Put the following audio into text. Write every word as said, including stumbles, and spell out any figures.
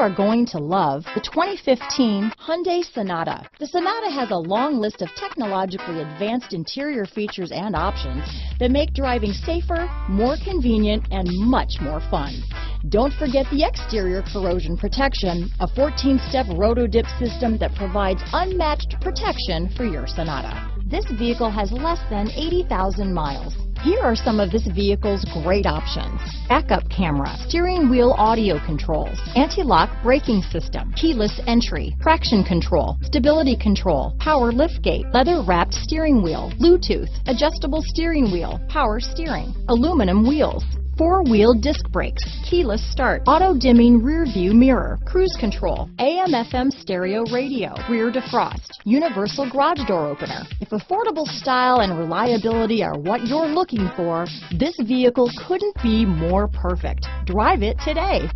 are going to love the twenty fifteen Hyundai Sonata. The Sonata has a long list of technologically advanced interior features and options that make driving safer, more convenient, and much more fun. Don't forget the exterior corrosion protection, a fourteen-step Rotodip system that provides unmatched protection for your Sonata. This vehicle has less than eighty thousand miles. Here are some of this vehicle's great options: backup camera, steering wheel audio controls, anti-lock braking system, keyless entry, traction control, stability control, power liftgate, leather-wrapped steering wheel, Bluetooth, adjustable steering wheel, power steering, aluminum wheels, four-wheel disc brakes, keyless start, auto-dimming rear-view mirror, cruise control, A M F M stereo radio, rear defrost, universal garage door opener. If affordable style and reliability are what you're looking for, this vehicle couldn't be more perfect. Drive it today.